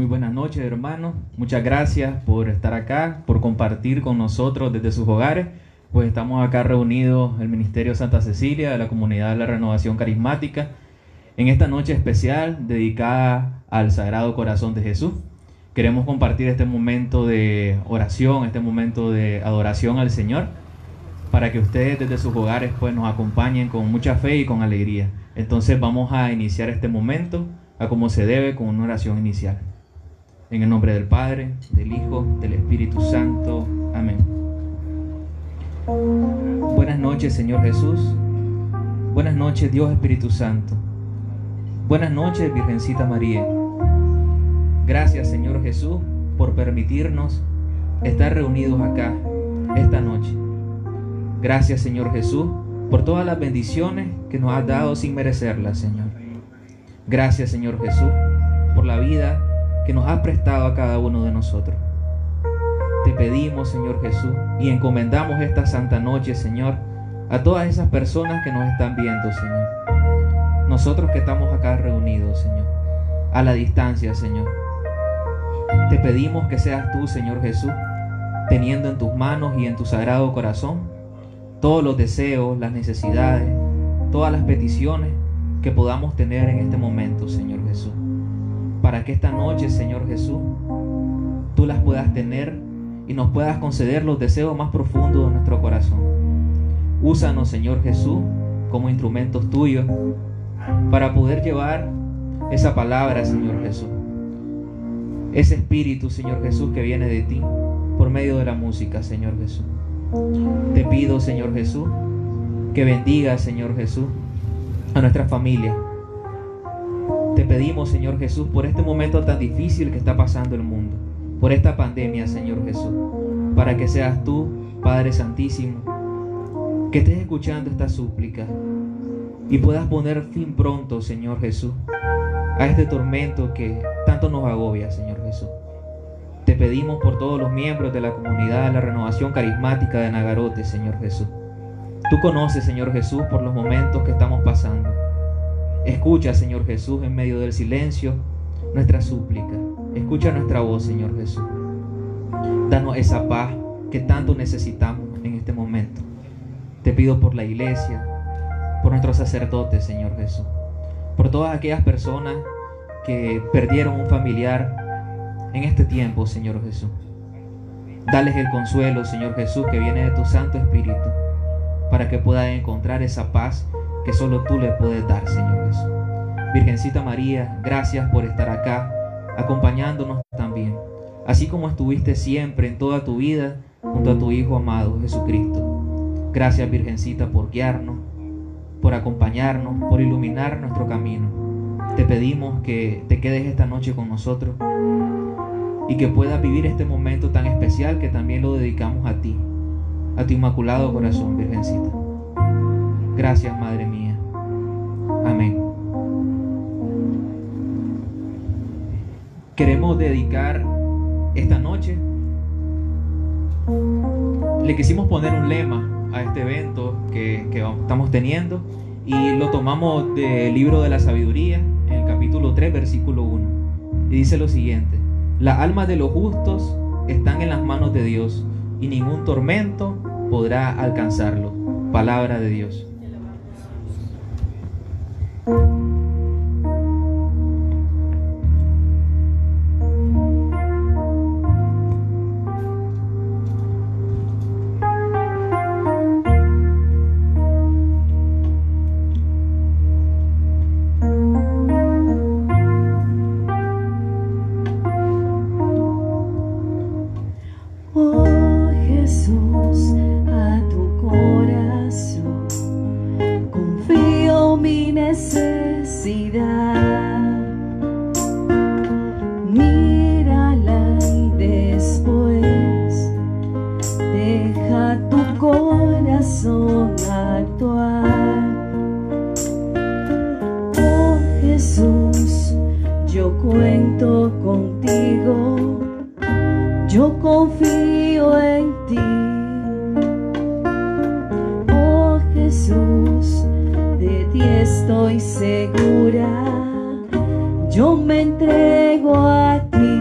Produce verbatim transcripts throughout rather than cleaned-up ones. Muy buenas noches, hermanos. Muchas gracias por estar acá, por compartir con nosotros desde sus hogares. Pues estamos acá reunidos el Ministerio Santa Cecilia de la Comunidad de la Renovación Carismática en esta noche especial dedicada al Sagrado Corazón de Jesús. Queremos compartir este momento de oración, este momento de adoración al Señor, para que ustedes desde sus hogares pues nos acompañen con mucha fe y con alegría. Entonces vamos a iniciar este momento a como se debe con una oración inicial. En el nombre del Padre, del Hijo, del Espíritu Santo. Amén. Buenas noches, Señor Jesús. Buenas noches, Dios Espíritu Santo. Buenas noches, Virgencita María. Gracias, Señor Jesús, por permitirnos estar reunidos acá esta noche. Gracias, Señor Jesús, por todas las bendiciones que nos has dado sin merecerlas, Señor. Gracias, Señor Jesús, por la vida que nos has prestado a cada uno de nosotros. Te pedimos, Señor Jesús, y encomendamos esta santa noche, Señor, a todas esas personas que nos están viendo, Señor. Nosotros que estamos acá reunidos, Señor, a la distancia, Señor. Te pedimos que seas tú, Señor Jesús, teniendo en tus manos y en tu sagrado corazón todos los deseos, las necesidades, todas las peticiones que podamos tener en este momento, Señor Jesús. Para que esta noche, Señor Jesús, tú las puedas tener y nos puedas conceder los deseos más profundos de nuestro corazón. Úsanos, Señor Jesús, como instrumentos tuyos para poder llevar esa palabra, Señor Jesús, ese espíritu, Señor Jesús, que viene de ti por medio de la música, Señor Jesús. Te pido, Señor Jesús, que bendiga, Señor Jesús, a nuestra familia. Te pedimos, Señor Jesús, por este momento tan difícil que está pasando el mundo, por esta pandemia, Señor Jesús, para que seas tú, Padre Santísimo, que estés escuchando esta súplica y puedas poner fin pronto, Señor Jesús, a este tormento que tanto nos agobia, Señor Jesús. Te pedimos por todos los miembros de la Comunidad de la Renovación Carismática de Nagarote, Señor Jesús. Tú conoces, Señor Jesús, por los momentos que estamos pasando. Escucha, Señor Jesús, en medio del silencio, nuestra súplica. Escucha nuestra voz, Señor Jesús. Danos esa paz que tanto necesitamos en este momento. Te pido por la iglesia, por nuestros sacerdotes, Señor Jesús, por todas aquellas personas que perdieron un familiar en este tiempo, Señor Jesús. Dales el consuelo, Señor Jesús, que viene de tu Santo Espíritu, para que puedan encontrar esa paz que solo tú le puedes dar, Señor Jesús. Virgencita María, gracias por estar acá, acompañándonos también, así como estuviste siempre en toda tu vida junto a tu Hijo amado, Jesucristo. Gracias, Virgencita, por guiarnos, por acompañarnos, por iluminar nuestro camino. Te pedimos que te quedes esta noche con nosotros y que puedas vivir este momento tan especial que también lo dedicamos a ti, a tu Inmaculado Corazón, Virgencita. Gracias, Madre mía. Amén. Queremos dedicar esta noche. Le quisimos poner un lema a este evento que, que estamos teniendo y lo tomamos del libro de la sabiduría, en el capítulo tres, versículo uno. Y dice lo siguiente: las almas de los justos están en las manos de Dios y ningún tormento podrá alcanzarlo. Palabra de Dios. Estoy segura, yo me entrego a ti.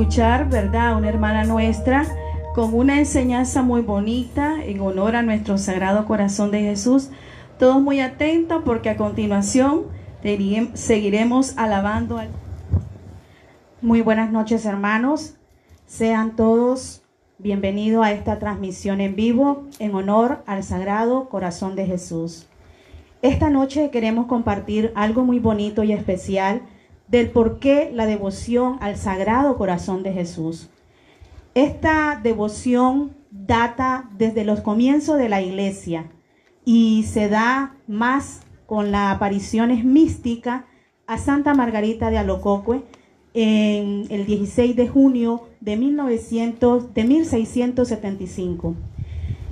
Escuchar, ¿verdad?, una hermana nuestra con una enseñanza muy bonita en honor a nuestro Sagrado Corazón de Jesús. Todos muy atentos porque a continuación seguiremos alabando al... Muy buenas noches, hermanos. Sean todos bienvenidos a esta transmisión en vivo en honor al Sagrado Corazón de Jesús. Esta noche queremos compartir algo muy bonito y especial del por qué la devoción al Sagrado Corazón de Jesús. Esta devoción data desde los comienzos de la Iglesia y se da más con las apariciones místicas a Santa Margarita de Alacoque en el dieciséis de junio de mil seiscientos setenta y cinco.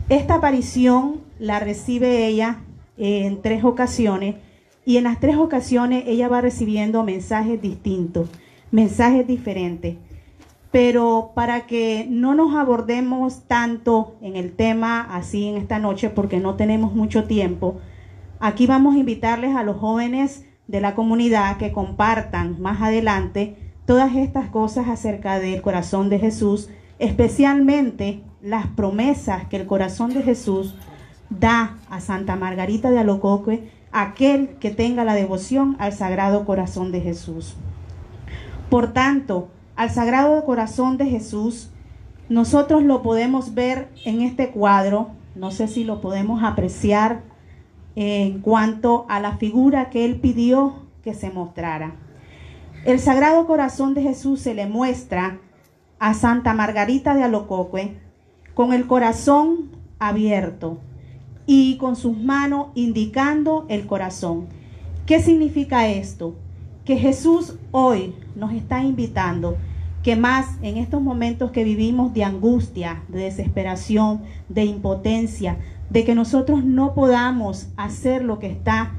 Esta aparición la recibe ella en tres ocasiones, y en las tres ocasiones ella va recibiendo mensajes distintos, mensajes diferentes. Pero para que no nos abordemos tanto en el tema así en esta noche, porque no tenemos mucho tiempo, aquí vamos a invitarles a los jóvenes de la comunidad que compartan más adelante todas estas cosas acerca del corazón de Jesús, especialmente las promesas que el corazón de Jesús da a Santa Margarita de Alacoque, aquel que tenga la devoción al Sagrado Corazón de Jesús. Por tanto, al Sagrado Corazón de Jesús, nosotros lo podemos ver en este cuadro, no sé si lo podemos apreciar en cuanto a la figura que él pidió que se mostrara. El Sagrado Corazón de Jesús se le muestra a Santa Margarita de Alacoque con el corazón abierto y con sus manos indicando el corazón. ¿Qué significa esto? Que Jesús hoy nos está invitando, que más en estos momentos que vivimos de angustia, de desesperación, de impotencia, de que nosotros no podamos hacer lo que está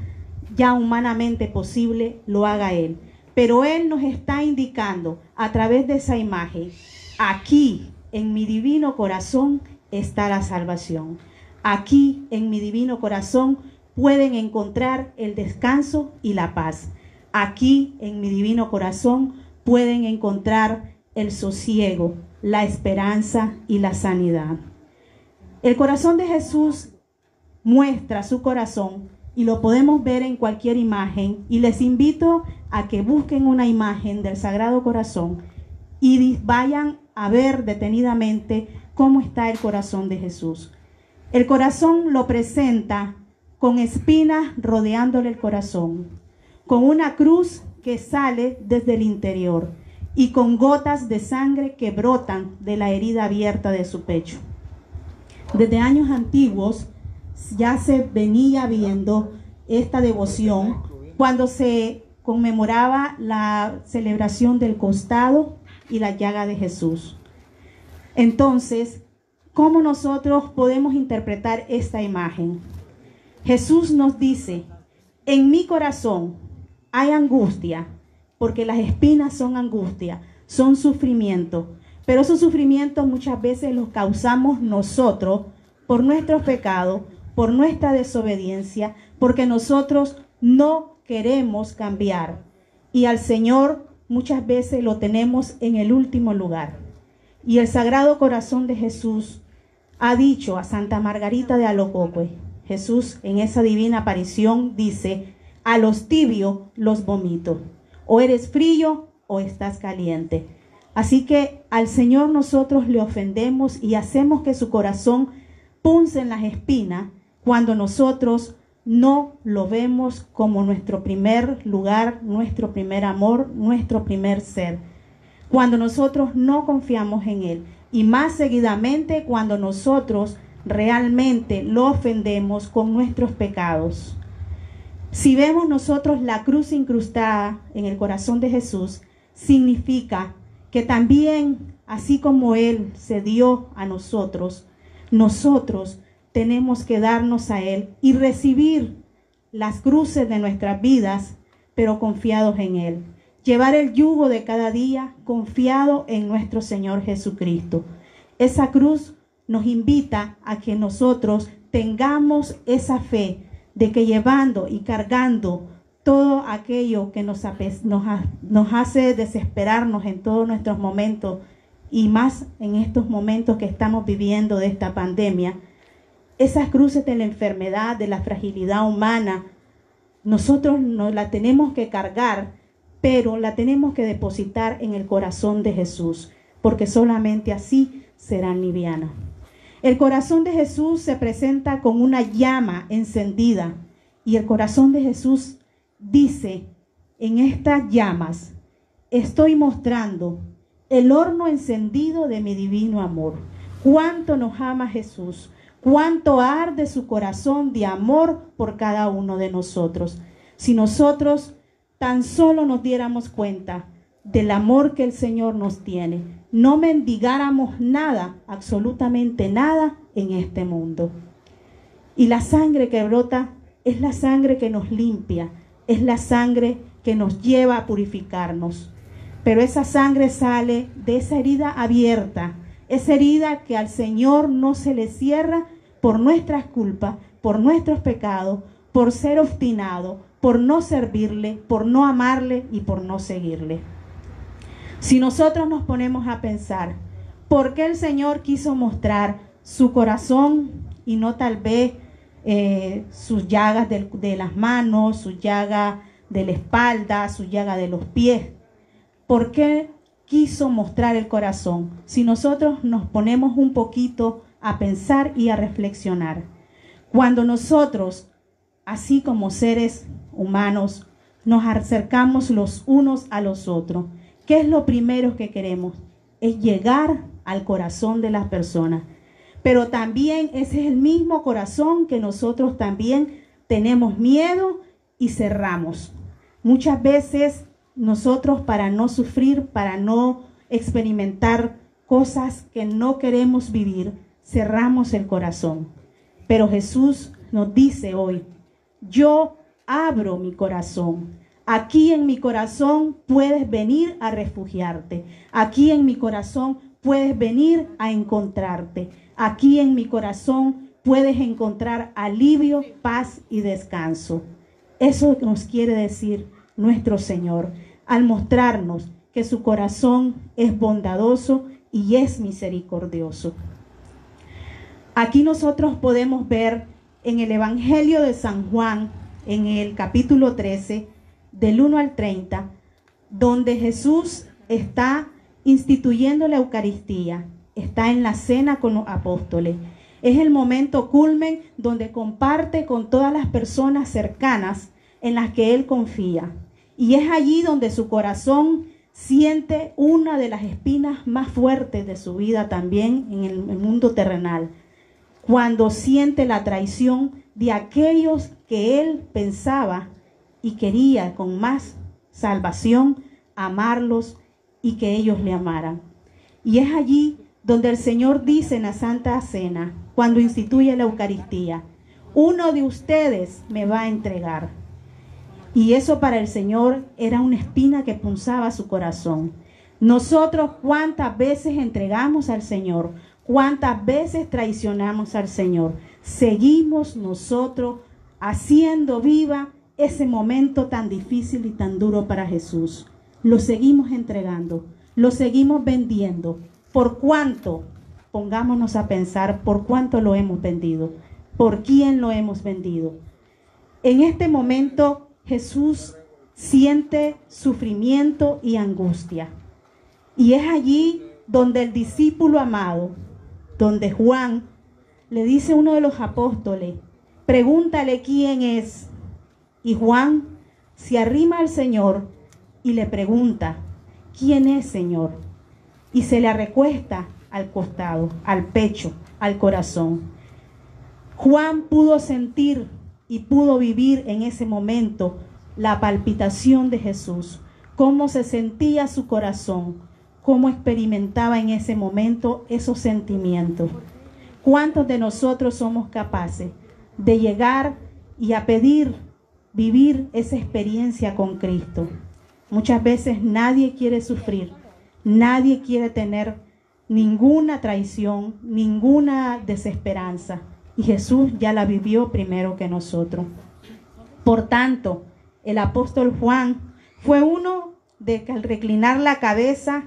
ya humanamente posible, lo haga Él. Pero Él nos está indicando a través de esa imagen, aquí en mi divino corazón está la salvación. Aquí, en mi divino corazón, pueden encontrar el descanso y la paz. Aquí, en mi divino corazón, pueden encontrar el sosiego, la esperanza y la sanidad. El corazón de Jesús muestra su corazón y lo podemos ver en cualquier imagen. Y les invito a que busquen una imagen del Sagrado Corazón y vayan a ver detenidamente cómo está el corazón de Jesús. El corazón lo presenta con espinas rodeándole el corazón, con una cruz que sale desde el interior y con gotas de sangre que brotan de la herida abierta de su pecho. Desde años antiguos ya se venía viendo esta devoción cuando se conmemoraba la celebración del costado y la llaga de Jesús. Entonces, ¿cómo nosotros podemos interpretar esta imagen? Jesús nos dice, en mi corazón hay angustia, porque las espinas son angustia, son sufrimiento, pero esos sufrimientos muchas veces los causamos nosotros por nuestros pecados, por nuestra desobediencia, porque nosotros no queremos cambiar y al Señor muchas veces lo tenemos en el último lugar. Y el Sagrado Corazón de Jesús ha dicho a Santa Margarita de Alacoque, Jesús en esa divina aparición dice, a los tibios los vomito, o eres frío o estás caliente. Así que al Señor nosotros le ofendemos y hacemos que su corazón punce en las espinas cuando nosotros no lo vemos como nuestro primer lugar, nuestro primer amor, nuestro primer ser. Cuando nosotros no confiamos en Él y más seguidamente cuando nosotros realmente lo ofendemos con nuestros pecados. Si vemos nosotros la cruz incrustada en el corazón de Jesús, significa que también, así como Él se dio a nosotros, nosotros tenemos que darnos a Él y recibir las cruces de nuestras vidas, pero confiados en Él. Llevar el yugo de cada día confiado en nuestro Señor Jesucristo. Esa cruz nos invita a que nosotros tengamos esa fe de que llevando y cargando todo aquello que nos, nos, nos hace desesperarnos en todos nuestros momentos, y más en estos momentos que estamos viviendo de esta pandemia, esas cruces de la enfermedad, de la fragilidad humana, nosotros no la tenemos que cargar, pero la tenemos que depositar en el corazón de Jesús, porque solamente así serán livianas. El corazón de Jesús se presenta con una llama encendida, y el corazón de Jesús dice en estas llamas: estoy mostrando el horno encendido de mi divino amor. Cuánto nos ama Jesús, cuánto arde su corazón de amor por cada uno de nosotros. Si nosotros tan solo nos diéramos cuenta del amor que el Señor nos tiene, no mendigáramos nada, absolutamente nada en este mundo. Y la sangre que brota es la sangre que nos limpia, es la sangre que nos lleva a purificarnos. Pero esa sangre sale de esa herida abierta, esa herida que al Señor no se le cierra por nuestras culpas, por nuestros pecados, por ser obstinado, por no servirle, por no amarle y por no seguirle. Si nosotros nos ponemos a pensar, ¿por qué el Señor quiso mostrar su corazón y no tal vez eh, sus llagas de, de las manos, su llaga de la espalda, su llaga de los pies? ¿Por qué quiso mostrar el corazón? Si nosotros nos ponemos un poquito a pensar y a reflexionar. Cuando nosotros, así como seres humanos, nos acercamos los unos a los otros, ¿qué es lo primero que queremos? Es llegar al corazón de las personas. Pero también ese es el mismo corazón que nosotros también tenemos miedo y cerramos. Muchas veces nosotros, para no sufrir, para no experimentar cosas que no queremos vivir, cerramos el corazón. Pero Jesús nos dice hoy: yo abro mi corazón. Aquí en mi corazón puedes venir a refugiarte. Aquí en mi corazón puedes venir a encontrarte. Aquí en mi corazón puedes encontrar alivio, paz y descanso. Eso nos quiere decir nuestro Señor, al mostrarnos que su corazón es bondadoso y es misericordioso. Aquí nosotros podemos ver en el Evangelio de San Juan, en el capítulo trece, del uno al treinta, donde Jesús está instituyendo la Eucaristía, está en la cena con los apóstoles. Es el momento culmen donde comparte con todas las personas cercanas en las que Él confía. Y es allí donde su corazón siente una de las espinas más fuertes de su vida también en el mundo terrenal, cuando siente la traición de aquellos que él pensaba y quería con más salvación amarlos y que ellos le amaran. Y es allí donde el Señor dice en la Santa Cena, cuando instituye la Eucaristía: uno de ustedes me va a entregar. Y eso para el Señor era una espina que punzaba su corazón. Nosotros, ¿cuántas veces entregamos al Señor? ¿Cuántas veces traicionamos al Señor? Seguimos nosotros haciendo viva ese momento tan difícil y tan duro para Jesús. Lo seguimos entregando, lo seguimos vendiendo. ¿Por cuánto? Pongámonos a pensar, ¿por cuánto lo hemos vendido? ¿Por quién lo hemos vendido? En este momento Jesús siente sufrimiento y angustia. Y es allí donde el discípulo amado, donde Juan le dice a uno de los apóstoles: pregúntale quién es. Y Juan se arrima al Señor y le pregunta: ¿quién es, Señor? Y se le recuesta al costado, al pecho, al corazón. Juan pudo sentir y pudo vivir en ese momento la palpitación de Jesús, cómo se sentía su corazón, cómo experimentaba en ese momento esos sentimientos. ¿Cuántos de nosotros somos capaces de llegar y a pedir, vivir esa experiencia con Cristo? Muchas veces nadie quiere sufrir, nadie quiere tener ninguna traición, ninguna desesperanza. Y Jesús ya la vivió primero que nosotros. Por tanto, el apóstol Juan fue uno de que al reclinar la cabeza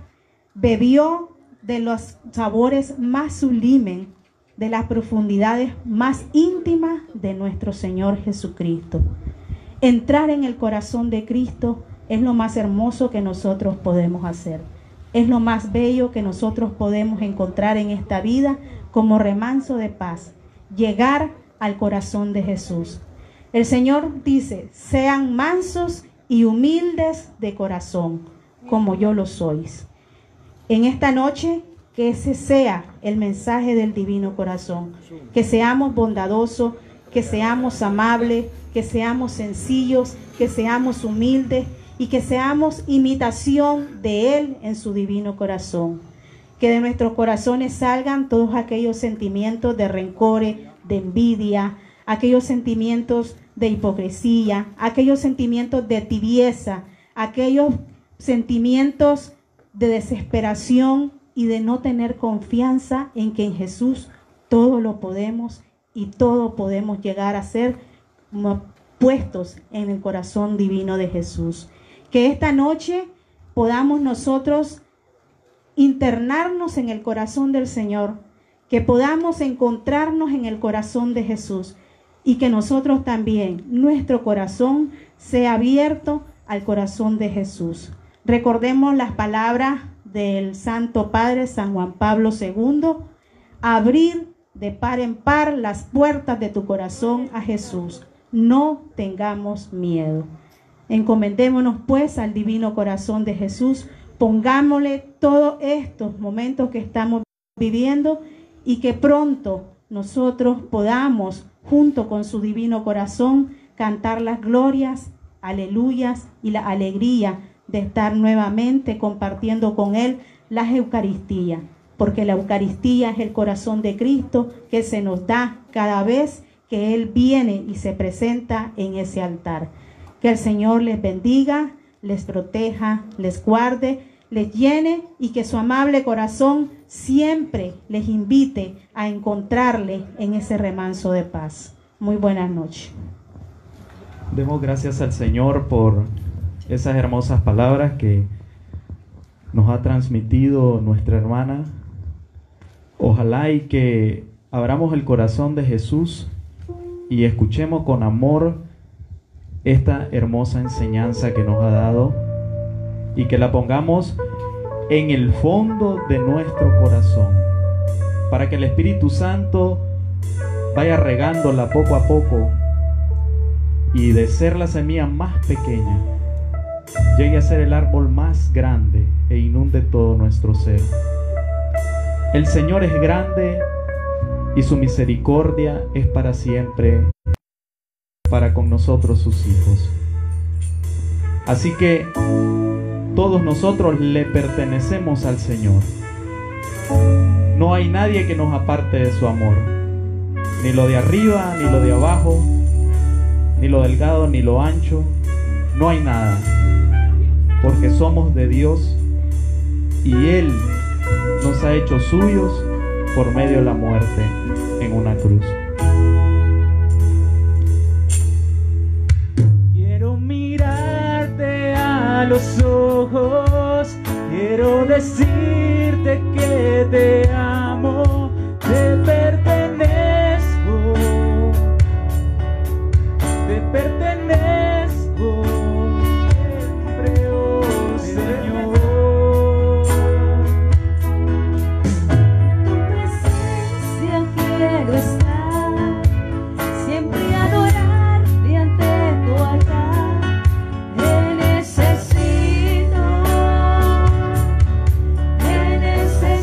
bebió de los sabores más sublimes, de las profundidades más íntimas de nuestro Señor Jesucristo. Entrar en el corazón de Cristo es lo más hermoso que nosotros podemos hacer. Es lo más bello que nosotros podemos encontrar en esta vida como remanso de paz. Llegar al corazón de Jesús. El Señor dice, sean mansos y humildes de corazón, como yo lo sois. En esta noche, que ese sea el mensaje del Divino Corazón. Que seamos bondadosos, que seamos amables, que seamos sencillos, que seamos humildes y que seamos imitación de Él en su Divino Corazón. Que de nuestros corazones salgan todos aquellos sentimientos de rencores, de envidia, aquellos sentimientos de hipocresía, aquellos sentimientos de tibieza, aquellos sentimientos de desesperación y de no tener confianza en que en Jesús todo lo podemos y todo podemos llegar a ser puestos en el corazón divino de Jesús. Que esta noche podamos nosotros internarnos en el corazón del Señor, que podamos encontrarnos en el corazón de Jesús. Y que nosotros también, nuestro corazón, sea abierto al corazón de Jesús. Recordemos las palabras del Santo Padre, San Juan Pablo segundo, abrir de par en par las puertas de tu corazón a Jesús. No tengamos miedo. Encomendémonos pues al Divino Corazón de Jesús, pongámosle todos estos momentos que estamos viviendo y que pronto nosotros podamos, junto con su Divino Corazón, cantar las glorias, aleluyas y la alegría de estar nuevamente compartiendo con Él las Eucaristías, porque la Eucaristía es el corazón de Cristo que se nos da cada vez que Él viene y se presenta en ese altar. Que el Señor les bendiga, les proteja, les guarde, les llene y que su amable corazón siempre les invite a encontrarle en ese remanso de paz. Muy buenas noches. Demos gracias al Señor por esas hermosas palabras que nos ha transmitido nuestra hermana. Ojalá y que abramos el corazón de Jesús y escuchemos con amor esta hermosa enseñanza que nos ha dado y que la pongamos en el fondo de nuestro corazón, para que el Espíritu Santo vaya regándola poco a poco y de ser la semilla más pequeña llegue a ser el árbol más grande e inunde todo nuestro ser. El Señor es grande y su misericordia es para siempre, para con nosotros sus hijos. Así que todos nosotros le pertenecemos al Señor. No hay nadie que nos aparte de su amor, ni lo de arriba, ni lo de abajo, ni lo delgado, ni lo ancho. No hay nada, porque somos de Dios y Él nos ha hecho suyos por medio de la muerte en una cruz. Quiero mirarte a los ojos, quiero decirte que te amo, te pertenezco, te pertenezco siempre, oh Señor. En tu presencia quiero estar, siempre adorarte ante tu altar. Te necesito, te necesito.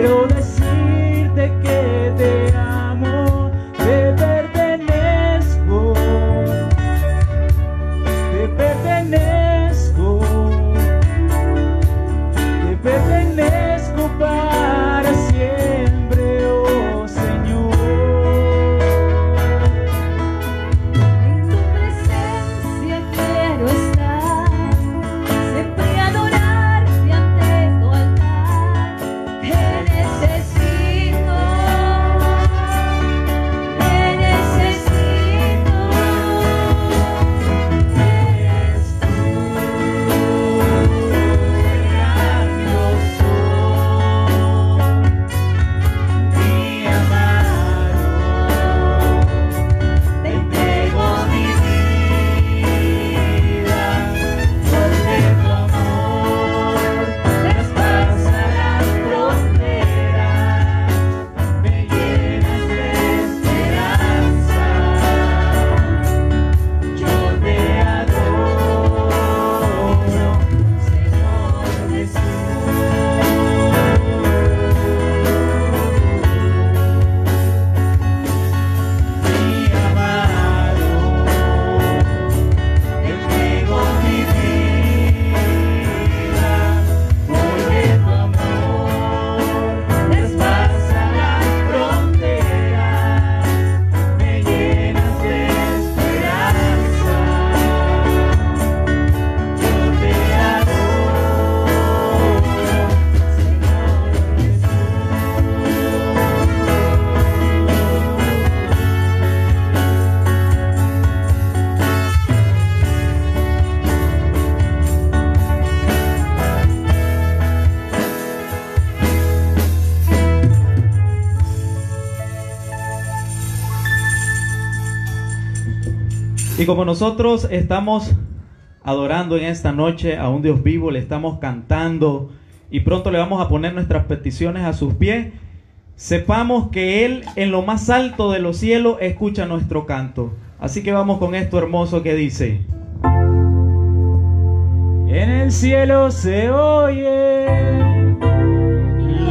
Quiero decirte que te amo, te pertenezco, te pertenezco, te pertenezco para siempre, oh Señor. En tu presencia quiero estar, siempre adorarte ante tu altar. Te necesito, te necesito, eres tú, el gran yo soy. Mi amado, te entrego mi vida, porque tu amor traspasa las fronteras, me llenas de esperanza, yo te adoro, Señor Jesús. Mi amado, te entrego mi vida, porque tu amor traspasa las fronteras, me llenas de esperanza, yo te adoro, Señor Jesús. Y como nosotros estamos adorando en esta noche a un Dios vivo, le estamos cantando y pronto le vamos a poner nuestras peticiones a sus pies, sepamos que Él en lo más alto de los cielos escucha nuestro canto. Así que vamos con esto hermoso que dice: en el cielo se oye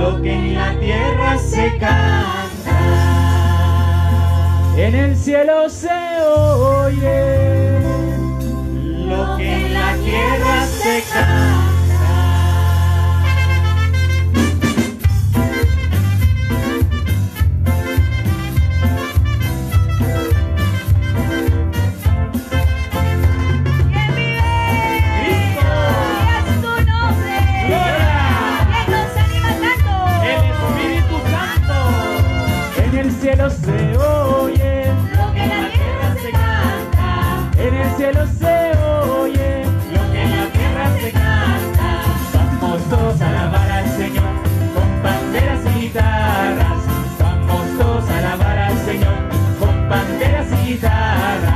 lo que en la tierra se canta, en el cielo se oye lo que en la tierra se canta. Que vive, es tu nombre, ¡Gloria! que nos anima tanto, El Espíritu Santo. En el cielo se oye lo que en la tierra se canta, en el cielo se oye lo que en la tierra se canta. Vamos todos a alabar al Señor con banderas y guitarras. Vamos todos a alabar al Señor con banderas y guitarras.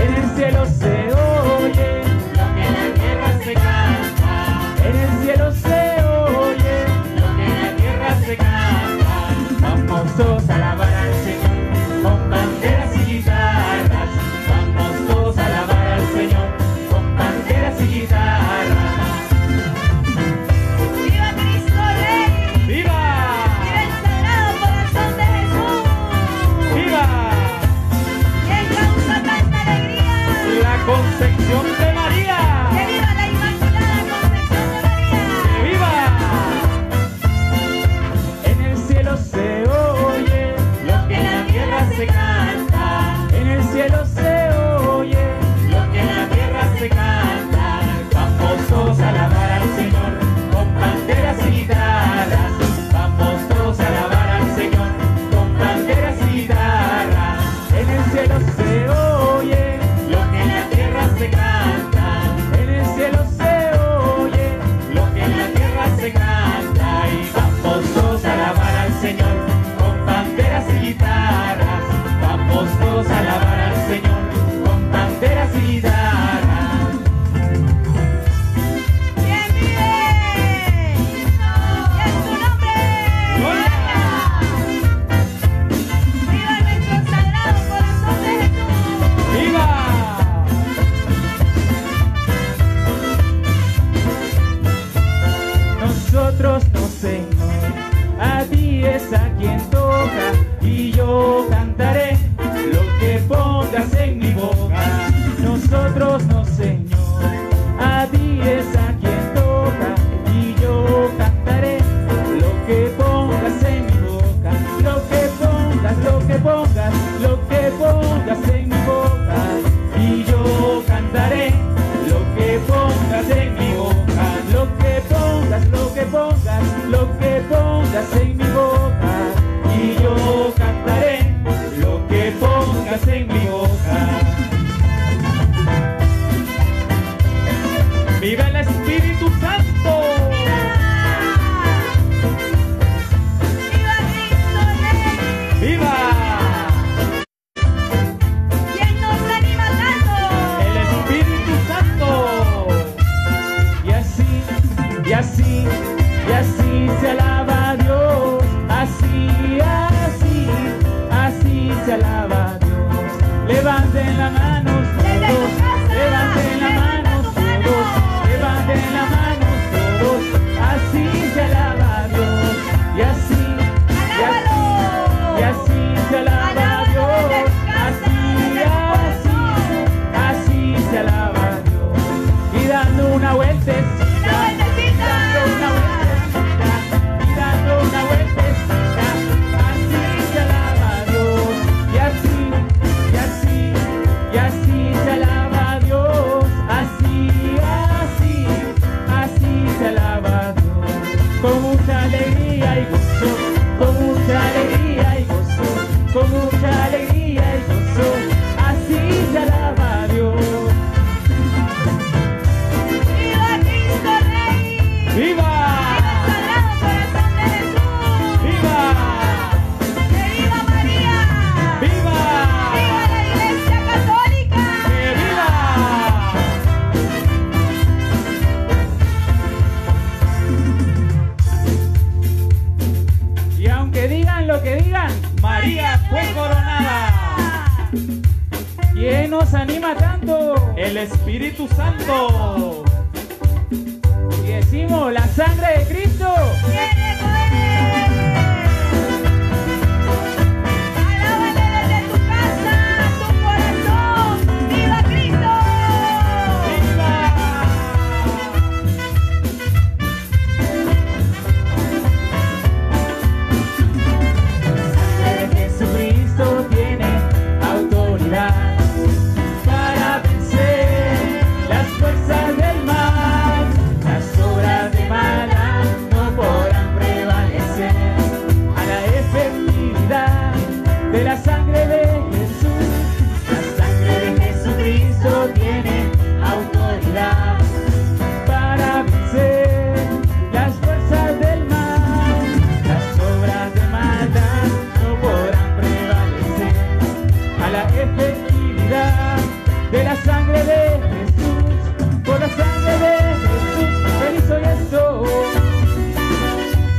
En el cielo se oye lo que en la tierra se canta, en el cielo se oye lo que en la tierra se canta. Vamos todos a alabar al Señor con banderas y guitarras. Vamos todos a alabar al Señor con banderas y guitarras. Viva Cristo Rey, ¡Viva! viva el Sagrado Corazón de Jesús, ¡Viva! que causa tanta alegría. La Concepción de María. Que viva la Inmaculada Concepción de María. ¡Viva! En el cielo se oye lo que en la tierra se canta, en el cielo se oye lo que en la tierra se canta. Vamos todos a alabar al Señor con banderas y guitarras. Vamos todos a alabar al Señor con banderas y guitarras. En el cielo se oye lo que en la tierra se canta, en el cielo se oye lo que en la tierra se canta. Y vamos todos a alabar al Señor con banderas y guitarras. Vamos todos a alabar al Señor con banderas y guitarras. Que vive, y es tu nombre, ¡Gloria! viva nuestro Sagrado Corazón de Jesús. ¡Viva! Nosotros nos hemos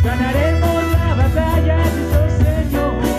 Ganaremos la batalla, yo soy Señor.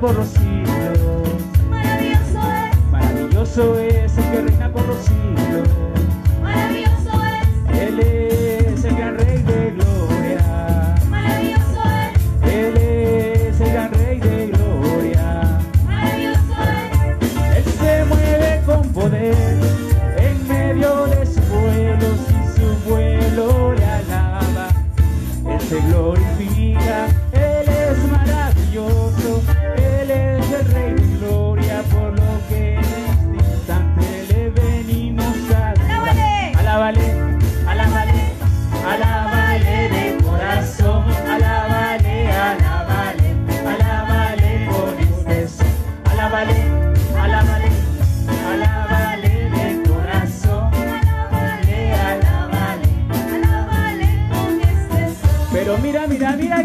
por los siglos. Maravilloso es, maravilloso es el que reina por los siglos. Maravilloso es, Él es el gran Rey de gloria. Maravilloso es, Él es el gran Rey de gloria. Maravilloso es, Él se mueve con poder en medio de su pueblo, y su pueblo le alaba. Él se glorifica.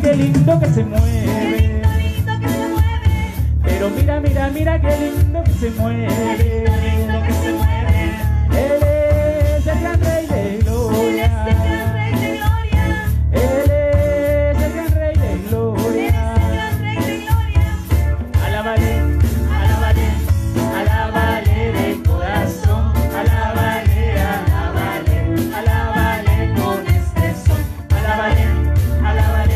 Qué lindo que se mueve, qué lindo, lindo que se mueve. Pero mira, mira, mira qué lindo que se mueve, qué lindo, lindo que se mueve. Él es el gran Rey de gloria. Él es el gran Rey de gloria. Él es el gran Rey de gloria. Alábale, alábale, alábale de corazón. Alábale, alábale, alábale con este son. Alábale, alábale.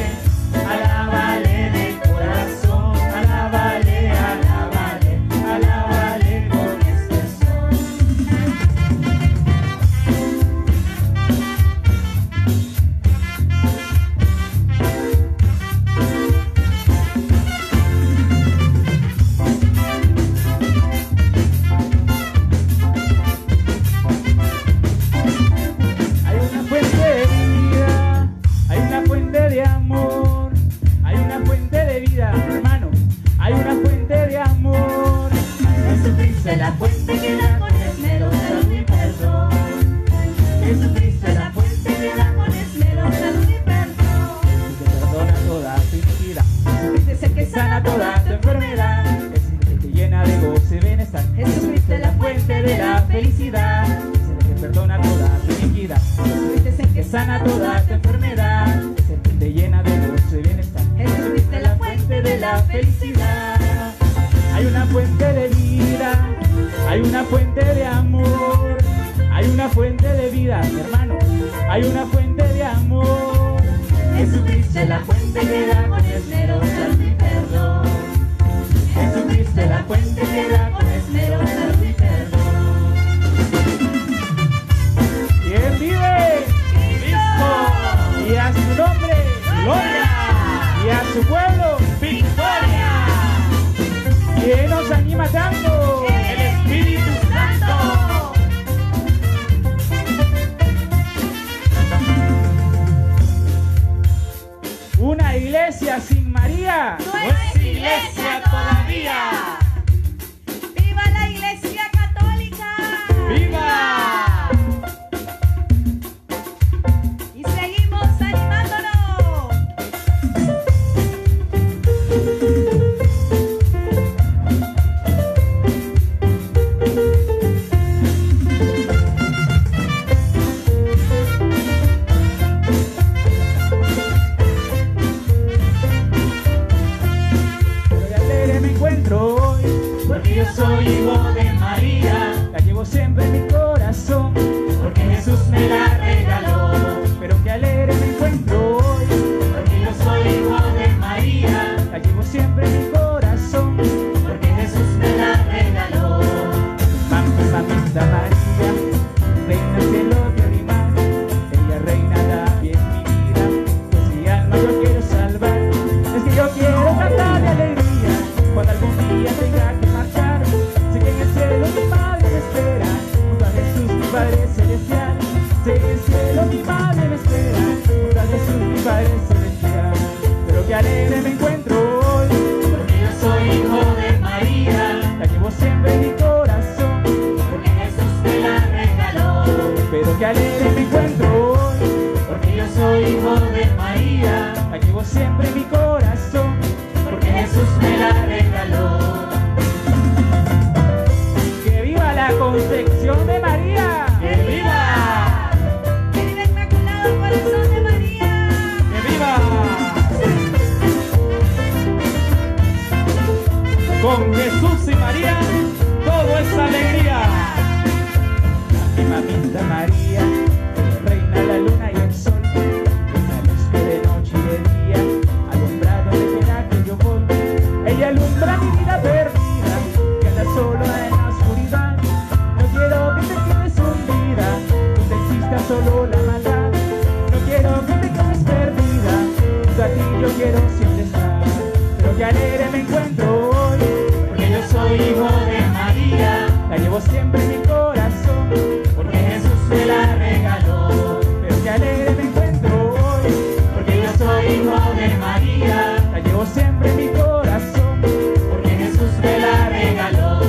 ¡Que viva! ¡Que viva Inmaculada! con Jesús y María, todo es alegría. Mi mamita María, reina la luna y el sol, una luz que de noche y de día, alumbrado de pena que yo voy. Ella alumbra mi vida perdida, queda sola en la oscuridad. No quiero que te quedes hundida, donde exista solo la maldad. No quiero que te quedes perdida, junto a ti yo quiero siempre estar. Pero que alegre me encuentro hoy, porque yo soy hijo de María. La llevo siempre en mi corazón, porque Jesús me la regaló. Pero que alegre me encuentro hoy, porque yo soy hijo de María. La llevo siempre en mi corazón, porque Jesús me la regaló.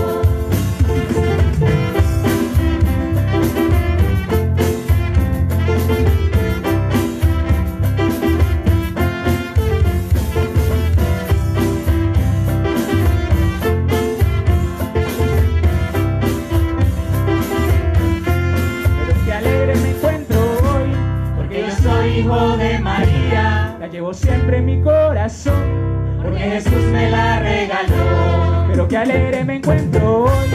De María, la llevo siempre en mi corazón, porque Jesús me la regaló. Pero que alegre me encuentro hoy,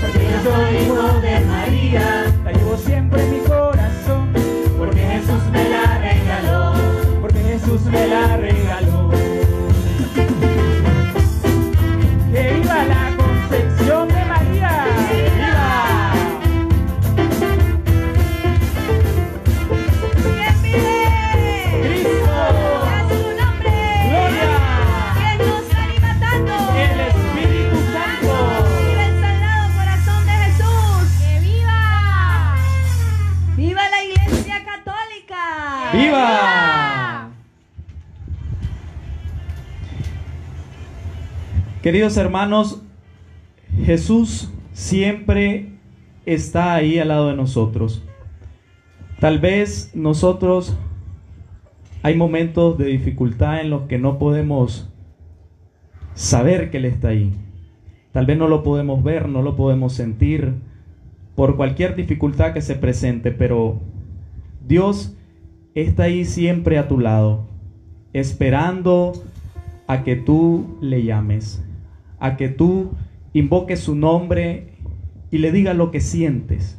porque yo soy hijo de María. La llevo siempre en mi corazón, porque Jesús me la regaló. Porque Jesús me la regaló. ¡Que viva la Concepción de María! ¡Viva! Queridos hermanos, Jesús siempre está ahí al lado de nosotros. Tal vez nosotros hay momentos de dificultad en los que no podemos saber que Él está ahí. Tal vez no lo podemos ver, no lo podemos sentir por cualquier dificultad que se presente, pero Dios está ahí siempre a tu lado, esperando a que tú le llames, a que tú invoques su nombre y le digas lo que sientes,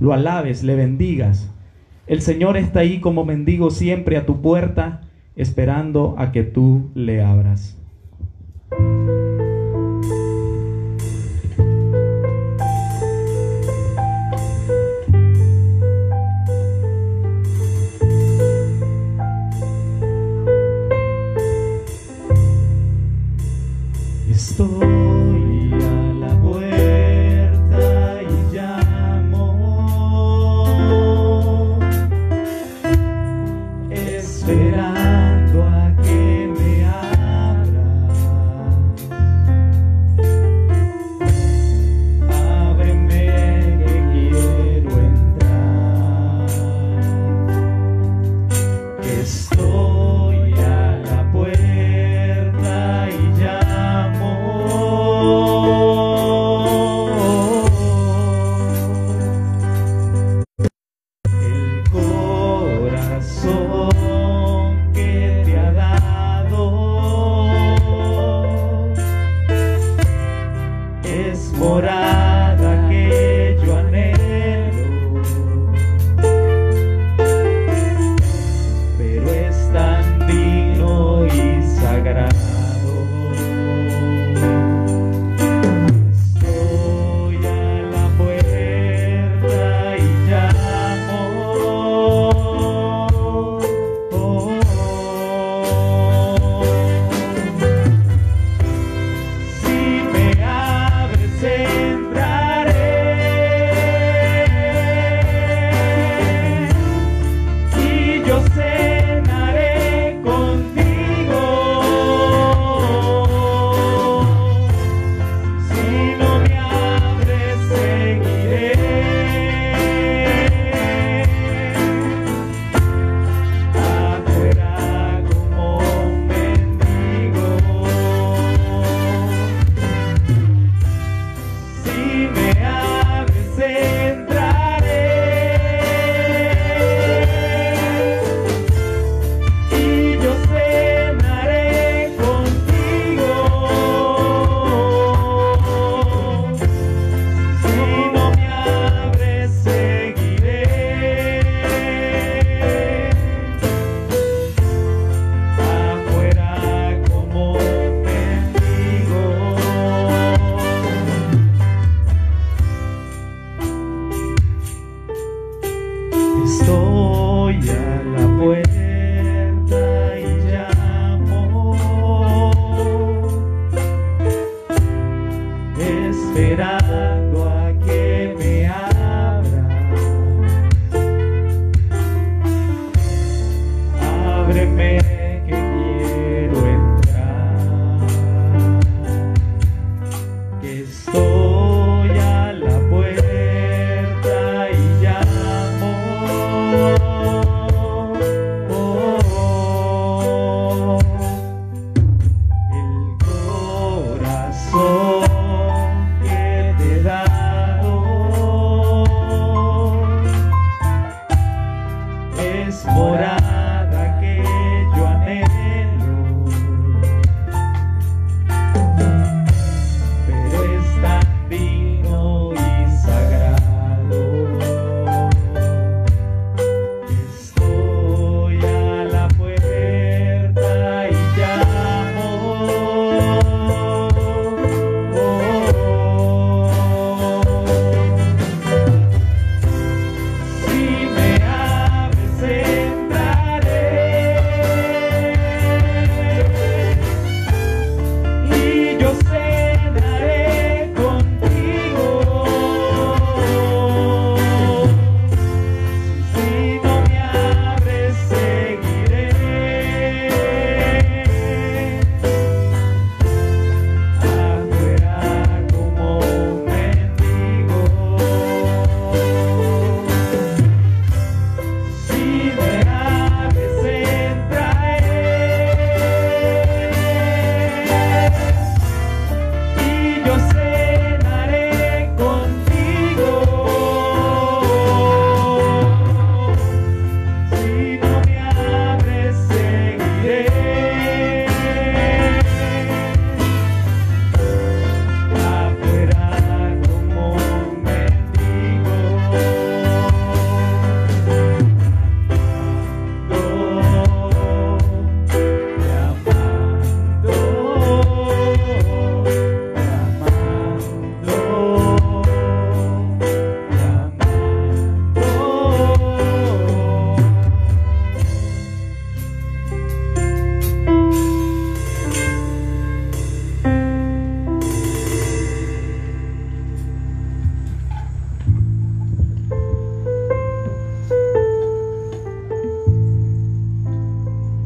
lo alabes, le bendigas. El Señor está ahí como mendigo siempre a tu puerta, esperando a que tú le abras. Estoy a la puerta y llamo, esperando a que me abras. Ábreme que quiero entrar. Estoy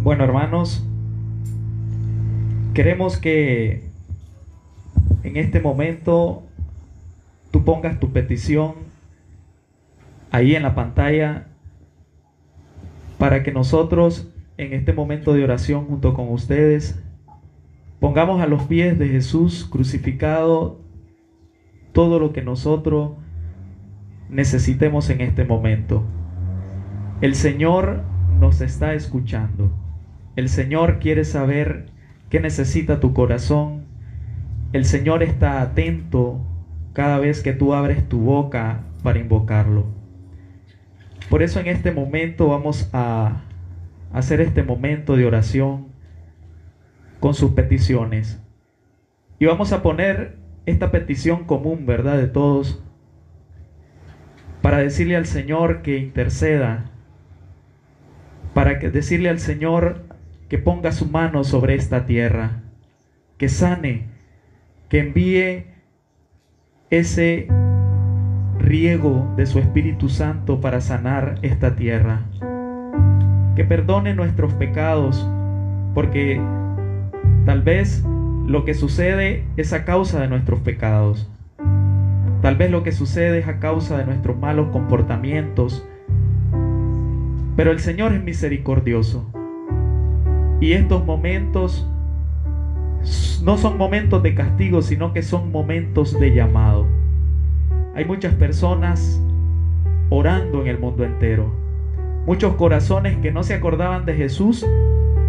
Bueno, hermanos, queremos que en este momento tú pongas tu petición ahí en la pantalla para que nosotros en este momento de oración junto con ustedes pongamos a los pies de Jesús crucificado todo lo que nosotros necesitemos en este momento. El Señor nos está escuchando. El Señor quiere saber qué necesita tu corazón. El Señor está atento cada vez que tú abres tu boca para invocarlo. Por eso en este momento vamos a hacer este momento de oración con sus peticiones. Y vamos a poner esta petición común, ¿verdad?, de todos, para decirle al Señor que interceda, para que decirle al Señor que ponga su mano sobre esta tierra, que sane, que envíe ese riego de su Espíritu Santo para sanar esta tierra, que perdone nuestros pecados, porque tal vez lo que sucede es a causa de nuestros pecados. Tal vez lo que sucede es a causa de nuestros malos comportamientos, pero el Señor es misericordioso. Y estos momentos no son momentos de castigo, sino que son momentos de llamado. Hay muchas personas orando en el mundo entero. Muchos corazones que no se acordaban de Jesús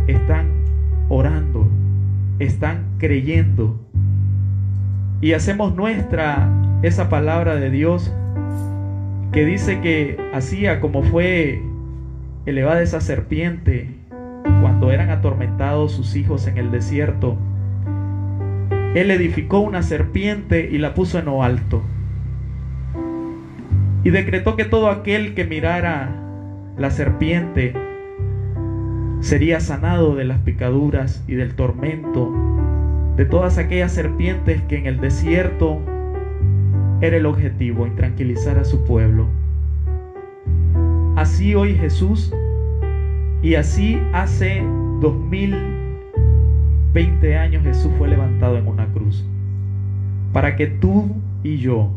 están orando, están creyendo. Y hacemos nuestra esa palabra de Dios que dice que hacía como fue elevada esa serpiente cuando eran atormentados sus hijos en el desierto. Él edificó una serpiente y la puso en lo alto y decretó que todo aquel que mirara la serpiente sería sanado de las picaduras y del tormento de todas aquellas serpientes que en el desierto era el objetivo, intranquilizar a su pueblo. Así hoy Jesús, y así hace dos mil veinte años Jesús fue levantado en una cruz, para que tú y yo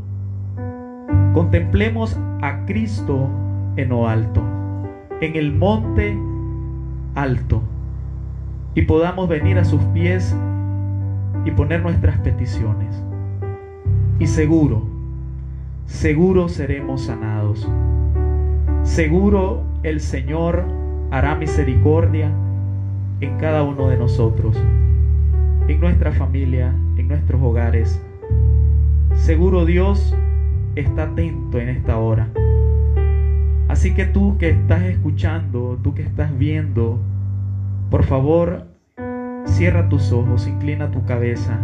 contemplemos a Cristo en lo alto, en el monte alto, y podamos venir a sus pies y poner nuestras peticiones. Y seguro, seguro seremos sanados. Seguro el Señor hará misericordia en cada uno de nosotros, en nuestra familia, en nuestros hogares. Seguro Dios está atento en esta hora. Así que tú que estás escuchando, tú que estás viendo, por favor, cierra tus ojos, inclina tu cabeza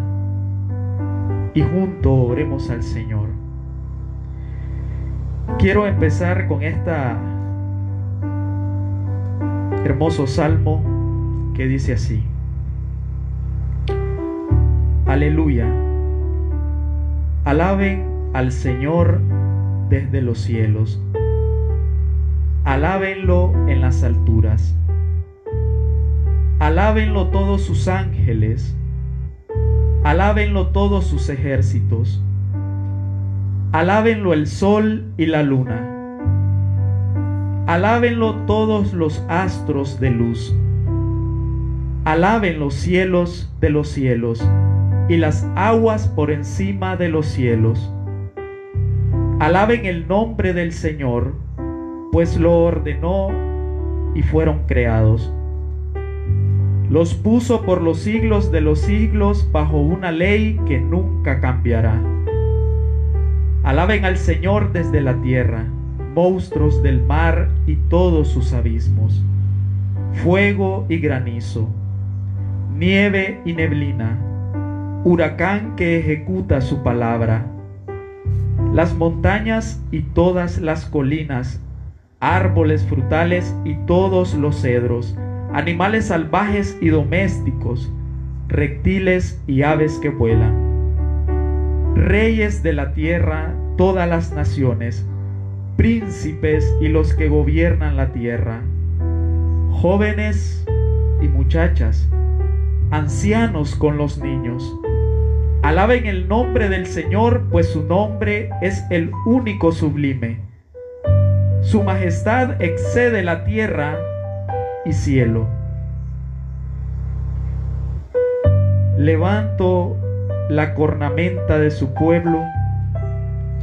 y juntos oremos al Señor. Quiero empezar con este hermoso salmo que dice así: Aleluya, alaben al Señor desde los cielos, alábenlo en las alturas, alábenlo todos sus ángeles, alábenlo todos sus ejércitos, alábenlo el sol y la luna, alábenlo todos los astros de luz, alaben los cielos de los cielos y las aguas por encima de los cielos, alaben el nombre del Señor, pues lo ordenó y fueron creados. Los puso por los siglos de los siglos bajo una ley que nunca cambiará. Alaben al Señor desde la tierra, monstruos del mar y todos sus abismos, fuego y granizo, nieve y neblina, huracán que ejecuta su palabra, las montañas y todas las colinas, árboles frutales y todos los cedros, animales salvajes y domésticos, reptiles y aves que vuelan, reyes de la tierra, todas las naciones, príncipes y los que gobiernan la tierra, jóvenes y muchachas, ancianos con los niños. Alaben el nombre del Señor, pues su nombre es el único sublime. Su majestad excede la tierra y cielo. Levanto la cornamenta de su pueblo,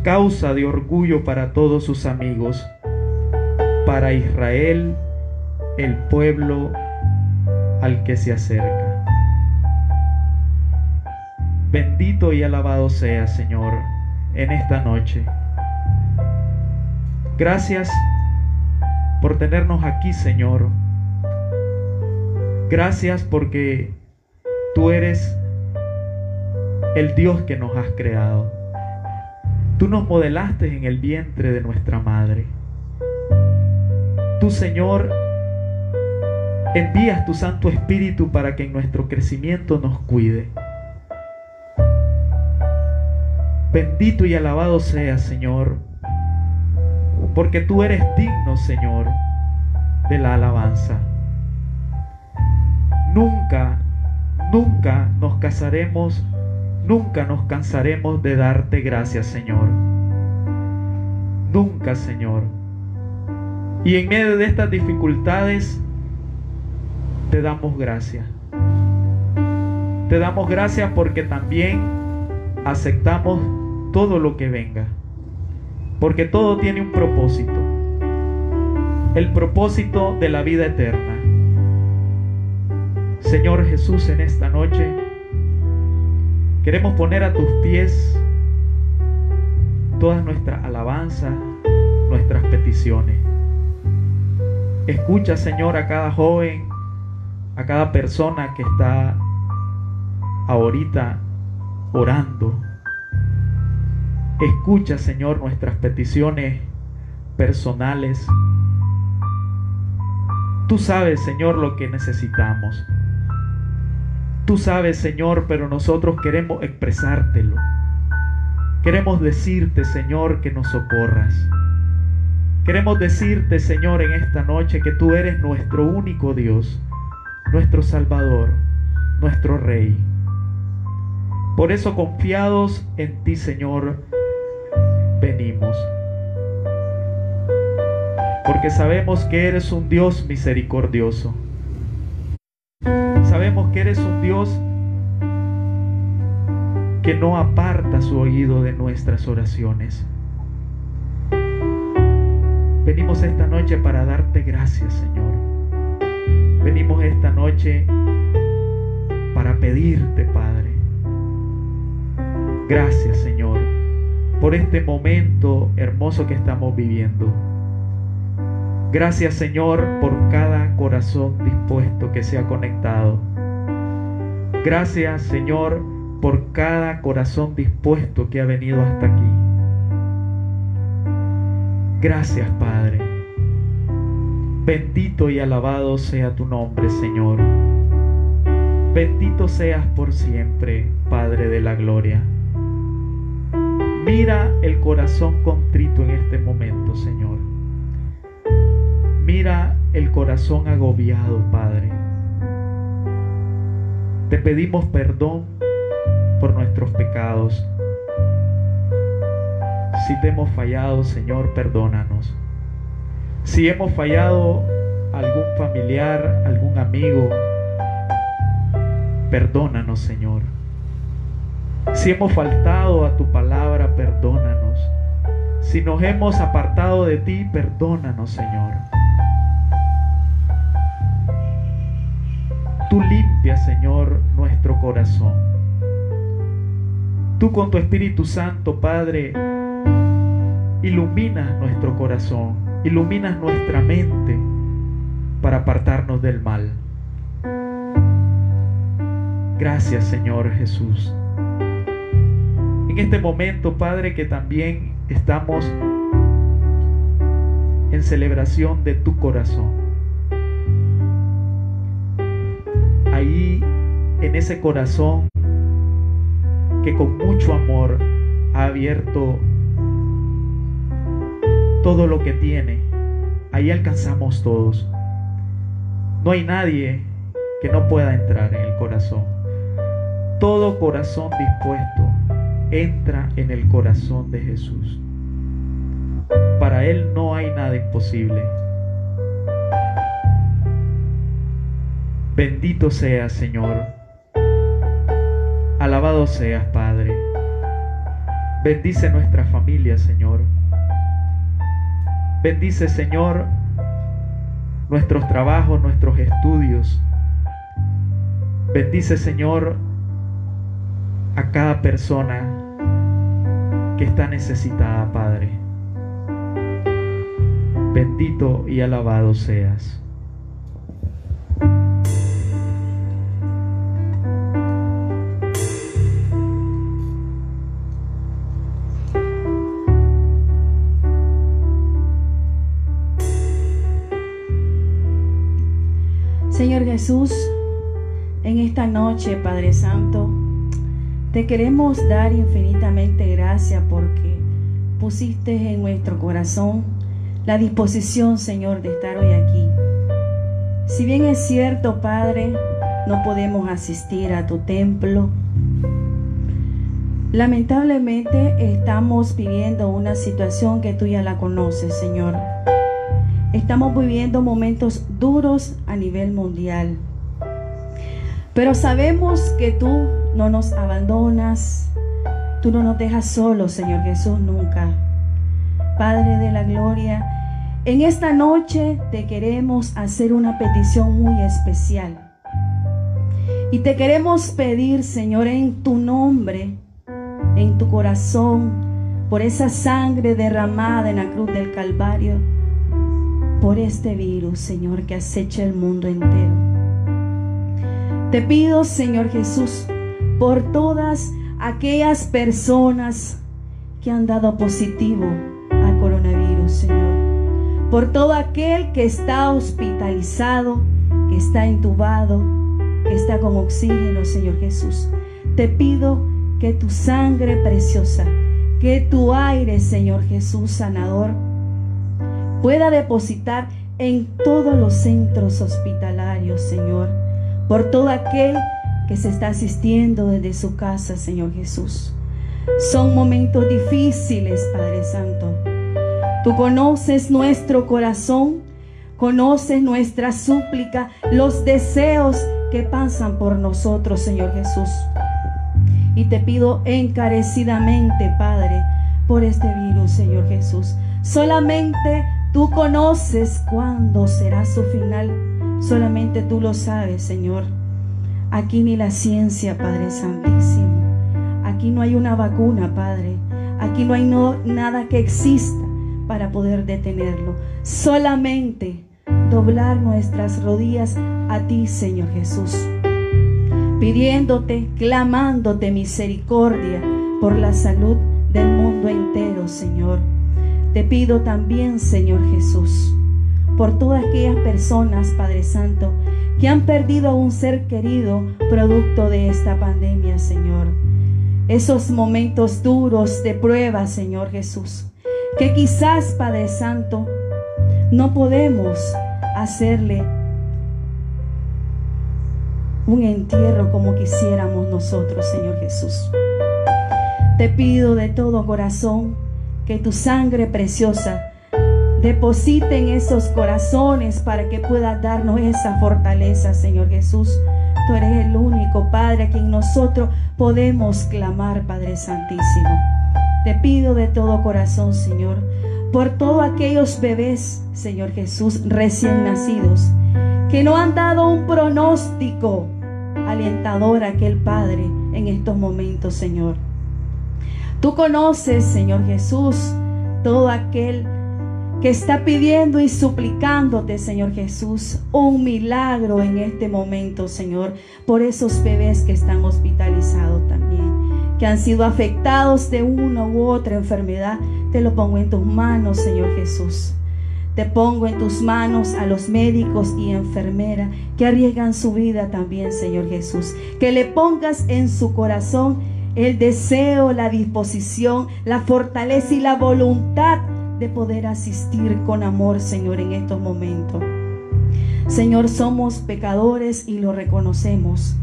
causa de orgullo para todos sus amigos, para Israel, el pueblo al que se acerca. Bendito y alabado sea, Señor, en esta noche. Gracias por tenernos aquí, Señor. Gracias porque tú eres el Dios que nos has creado. Tú nos modelaste en el vientre de nuestra madre. Tú, Señor, envías tu Santo Espíritu para que en nuestro crecimiento nos cuide. Bendito y alabado seas, Señor, porque tú eres digno, Señor, de la alabanza. Nunca, nunca nos casaremos, nunca nos cansaremos de darte gracias, Señor. Nunca, Señor. Y en medio de estas dificultades, te damos gracias. Te damos gracias porque también aceptamos todo lo que venga. Porque todo tiene un propósito. El propósito de la vida eterna. Señor Jesús, en esta noche queremos poner a tus pies todas nuestras alabanzas, nuestras peticiones. Escucha, Señor, a cada joven, a cada persona que está ahorita orando. Escucha, Señor, nuestras peticiones personales. Tú sabes, Señor, lo que necesitamos. Tú sabes, Señor, pero nosotros queremos expresártelo. Queremos decirte, Señor, que nos socorras. Queremos decirte, Señor, en esta noche que tú eres nuestro único Dios, nuestro Salvador, nuestro Rey. Por eso, confiados en ti, Señor, venimos. Porque sabemos que eres un Dios misericordioso. Sabemos que eres un Dios que no aparta su oído de nuestras oraciones. Venimos esta noche para darte gracias, Señor. Venimos esta noche para pedirte, Padre. Gracias, Señor, por este momento hermoso que estamos viviendo. Gracias, Señor, por cada corazón dispuesto que se ha conectado. Gracias, Señor, por cada corazón dispuesto que ha venido hasta aquí. Gracias, Padre. Bendito y alabado sea tu nombre, Señor. Bendito seas por siempre, Padre de la gloria. Mira el corazón contrito en este momento, Señor. Mira el corazón agobiado, Padre. Te pedimos perdón por nuestros pecados. Si te hemos fallado, Señor, perdónanos. Si hemos fallado a algún familiar, algún amigo, perdónanos, Señor. Si hemos faltado a tu palabra, perdónanos. Si nos hemos apartado de ti, perdónanos, Señor. Tú limpias, Señor, nuestro corazón. Tú con tu Espíritu Santo, Padre, iluminas nuestro corazón, iluminas nuestra mente para apartarnos del mal. Gracias, Señor Jesús. En este momento, Padre, que también estamos en celebración de tu corazón. Ahí, en ese corazón que con mucho amor ha abierto todo lo que tiene, ahí alcanzamos todos. No hay nadie que no pueda entrar en el corazón. Todo corazón dispuesto entra en el corazón de Jesús. Para Él no hay nada imposible. Bendito seas, Señor. Alabado seas, Padre. Bendice nuestra familia, Señor. Bendice, Señor, nuestros trabajos, nuestros estudios. Bendice, Señor, a cada persona que está necesitada, Padre. Bendito y alabado seas. Señor Jesús, en esta noche, Padre Santo, te queremos dar infinitamente gracias porque pusiste en nuestro corazón la disposición, Señor, de estar hoy aquí. Si bien es cierto, Padre, no podemos asistir a tu templo. Lamentablemente estamos viviendo una situación que tú ya la conoces, Señor. Estamos viviendo momentos duros a nivel mundial. Pero sabemos que tú no nos abandonas, tú no nos dejas solos, Señor Jesús, nunca. Padre de la Gloria, en esta noche te queremos hacer una petición muy especial. Y te queremos pedir, Señor, en tu nombre, en tu corazón, por esa sangre derramada en la cruz del Calvario, por este virus, Señor, que acecha el mundo entero. Te pido, Señor Jesús, por todas aquellas personas que han dado positivo al coronavirus, Señor. Por todo aquel que está hospitalizado, que está entubado, que está con oxígeno, Señor Jesús. Te pido que tu sangre preciosa, que tu aire, Señor Jesús, sanador, pueda depositar en todos los centros hospitalarios, Señor, por todo aquel que se está asistiendo desde su casa, Señor Jesús. Son momentos difíciles, Padre Santo. Tú conoces nuestro corazón, conoces nuestra súplica, los deseos que pasan por nosotros, Señor Jesús. Y te pido encarecidamente, Padre, por este virus, Señor Jesús. Solamente tú conoces cuándo será su final. Solamente tú lo sabes, Señor. Aquí ni la ciencia, Padre Santísimo. Aquí no hay una vacuna, Padre. Aquí no hay no, nada que exista para poder detenerlo. Solamente doblar nuestras rodillas a ti, Señor Jesús. Pidiéndote, clamándote misericordia por la salud del mundo entero, Señor. Te pido también, Señor Jesús, por todas aquellas personas, Padre Santo, que han perdido a un ser querido producto de esta pandemia, Señor. Esos momentos duros de prueba, Señor Jesús, que quizás, Padre Santo, no podemos hacerle un entierro como quisiéramos nosotros, Señor Jesús. Te pido de todo corazón que tu sangre preciosa deposite en esos corazones para que puedas darnos esa fortaleza, Señor Jesús. Tú eres el único, Padre, a quien nosotros podemos clamar, Padre Santísimo. Te pido de todo corazón, Señor, por todos aquellos bebés, Señor Jesús, recién nacidos, que no han dado un pronóstico alentador a aquel Padre en estos momentos, Señor. Tú conoces, Señor Jesús, todo aquel que está pidiendo y suplicándote, Señor Jesús, un milagro en este momento, Señor, por esos bebés que están hospitalizados también, que han sido afectados de una u otra enfermedad. Te lo pongo en tus manos, Señor Jesús. Te pongo en tus manos a los médicos y enfermeras que arriesgan su vida también, Señor Jesús. Que le pongas en su corazón el deseo, la disposición, la fortaleza y la voluntad de poder asistir con amor, Señor, en estos momentos. Señor, somos pecadores y lo reconocemos.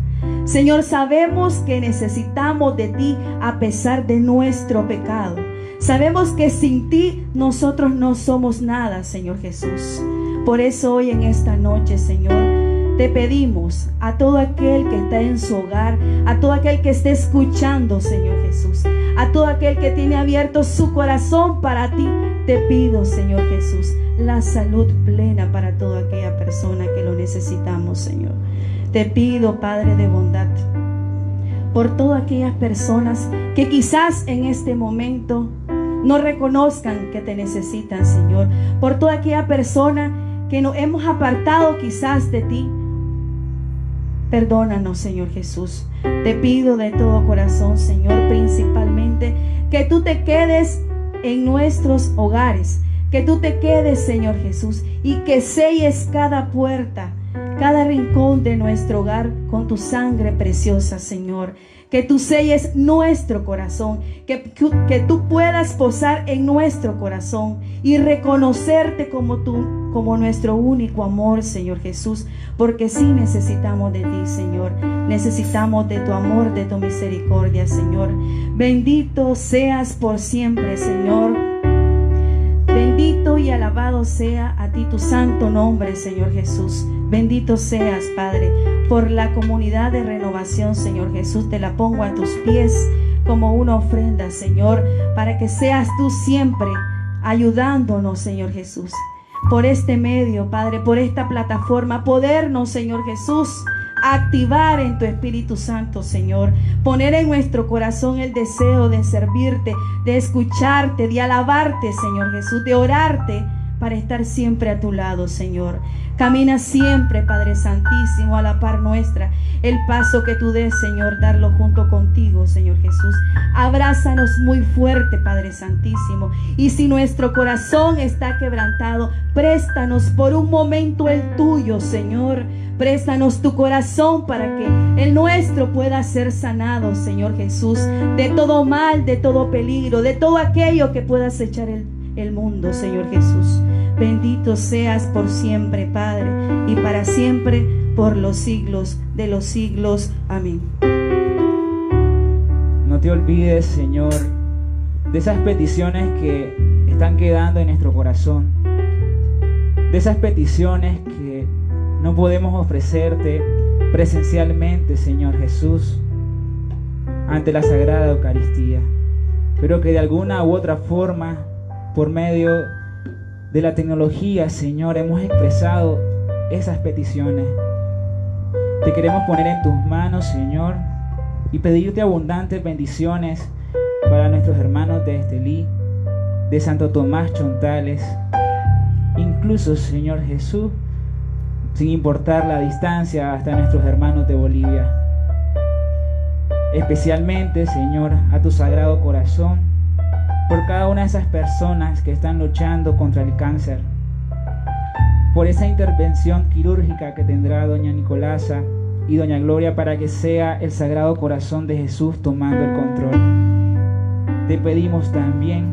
Señor, sabemos que necesitamos de ti a pesar de nuestro pecado. Sabemos que sin ti nosotros no somos nada, Señor Jesús. Por eso hoy en esta noche, Señor, te pedimos a todo aquel que está en su hogar, a todo aquel que esté escuchando, Señor Jesús, a todo aquel que tiene abierto su corazón para ti, te pido, Señor Jesús, la salud plena para toda aquella persona que lo necesitamos, Señor. Te pido, Padre de bondad, por todas aquellas personas que quizás en este momento no reconozcan que te necesitan, Señor. Por toda aquella persona que nos hemos apartado quizás de ti, perdónanos, Señor Jesús. Te pido de todo corazón, Señor, principalmente que tú te quedes en nuestros hogares, que tú te quedes, Señor Jesús, y que selles cada puerta, cada rincón de nuestro hogar con tu sangre preciosa, Señor. Que tú selles nuestro corazón, que, que, que tú puedas posar en nuestro corazón y reconocerte como tú, como nuestro único amor, Señor Jesús, porque sí necesitamos de ti, Señor. Necesitamos de tu amor, de tu misericordia, Señor. Bendito seas por siempre, Señor. Bendito y alabado sea a ti tu santo nombre, Señor Jesús. Bendito seas, Padre, por la comunidad de renovación, Señor Jesús. Te la pongo a tus pies como una ofrenda, Señor, para que seas tú siempre ayudándonos, Señor Jesús. Por este medio, Padre, por esta plataforma, podernos, Señor Jesús, activar en tu Espíritu Santo, Señor. Poner en nuestro corazón el deseo de servirte, de escucharte, de alabarte, Señor Jesús, de orarte para estar siempre a tu lado, Señor. Camina siempre, Padre Santísimo, a la par nuestra. El paso que tú des, Señor, darlo junto contigo, Señor Jesús. Abrázanos muy fuerte, Padre Santísimo. Y si nuestro corazón está quebrantado, préstanos por un momento el tuyo, Señor. Préstanos tu corazón para que el nuestro pueda ser sanado, Señor Jesús, de todo mal, de todo peligro, de todo aquello que pueda acechar el, el mundo, Señor Jesús. Bendito seas por siempre, Padre, y para siempre, por los siglos de los siglos. Amén. No te olvides, Señor, de esas peticiones que están quedando en nuestro corazón, de esas peticiones que no podemos ofrecerte presencialmente, Señor Jesús, ante la Sagrada Eucaristía, pero que de alguna u otra forma, por medio de la tecnología, Señor, hemos expresado esas peticiones. Te queremos poner en tus manos, Señor, y pedirte abundantes bendiciones para nuestros hermanos de Estelí, de Santo Tomás Chontales, incluso, Señor Jesús, sin importar la distancia, hasta nuestros hermanos de Bolivia. Especialmente, Señor, a tu Sagrado Corazón, por cada una de esas personas que están luchando contra el cáncer, por esa intervención quirúrgica que tendrá doña Nicolasa y doña Gloria, para que sea el Sagrado Corazón de Jesús tomando el control. Te pedimos también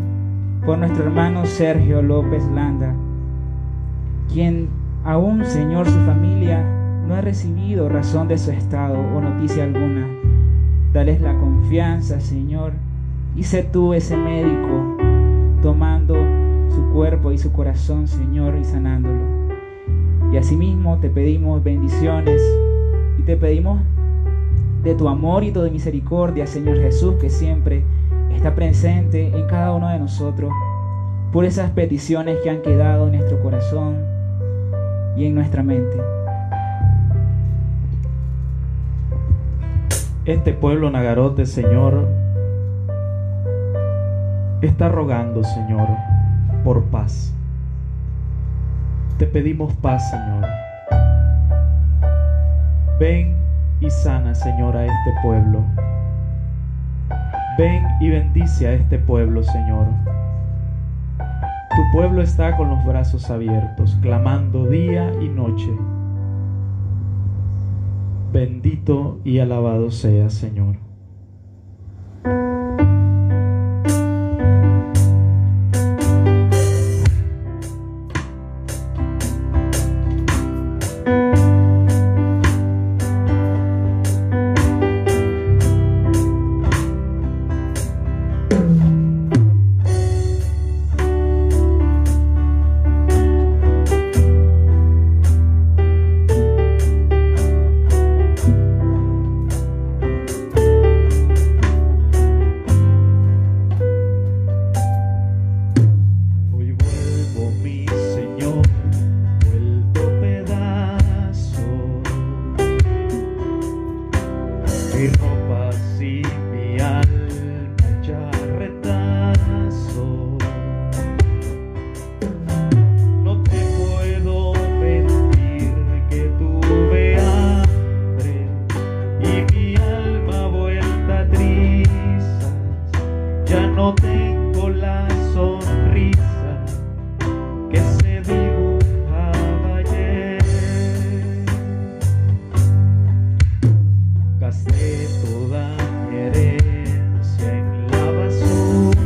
por nuestro hermano Sergio López Landa, quien aún, Señor, su familia no ha recibido razón de su estado o noticia alguna. Dales la confianza, Señor, y sé tú ese médico tomando su cuerpo y su corazón, Señor, y sanándolo. Y asimismo te pedimos bendiciones y te pedimos de tu amor y tu misericordia, Señor Jesús, que siempre está presente en cada uno de nosotros, por esas peticiones que han quedado en nuestro corazón y en nuestra mente. Este pueblo Nagarote, Señor, está rogando, Señor, por paz. Te pedimos paz, Señor. Ven y sana, Señor, a este pueblo. Ven y bendice a este pueblo, Señor. Tu pueblo está con los brazos abiertos, clamando día y noche. Bendito y alabado sea, Señor. mis ropas y mi alma hecha retazos. No te puedo mentir que tuve hambre y mi alma vuelta a trizas. Ya no tengo la sonrisa que se dibujaba ayer. Gasté toda mi herencia en la basura.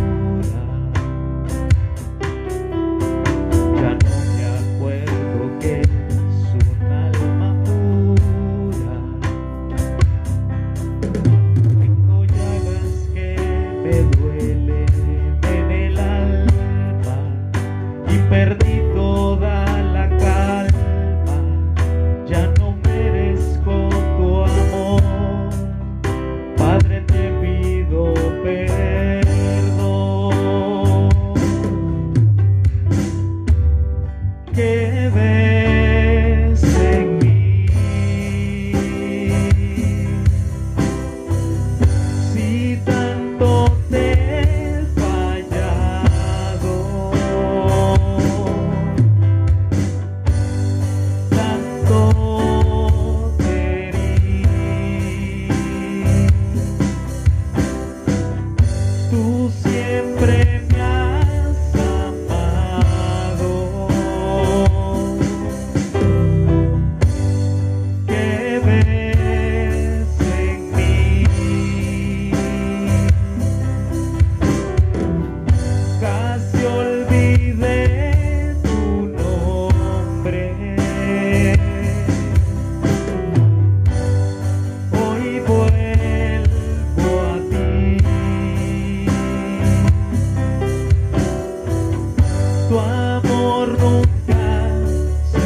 Ya no me acuerdo que es un alma pura. Tengo llagas que me duelen en el alma y perdí toda la calma. Ya no merezco tu amor. Padre, te pido perdón. Que ves en mí si tanto te he fallado, tanto te herí. Tú siempre me has amado. ¿Qué ves en mí? Casi olvidé tu nombre. Hoy vuelvo a ti. Tu amor nunca se esconde. Me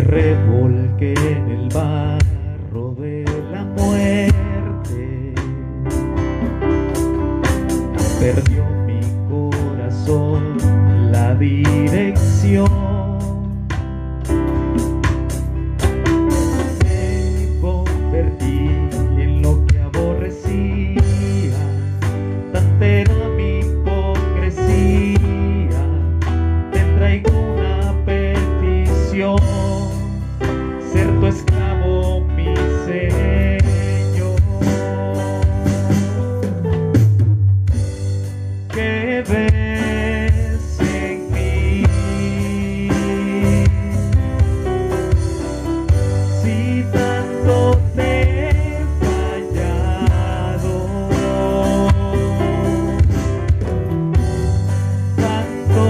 revolqué en el barro de la muerte. Perdió mi corazón la dirección. Me convertí en lo que aborrecía, tanta era mi hipocresía. Te traigo una petición, ser tu esclavo, mi Señor. ¿Qué ves en mí? Si tanto te he fallado, tanto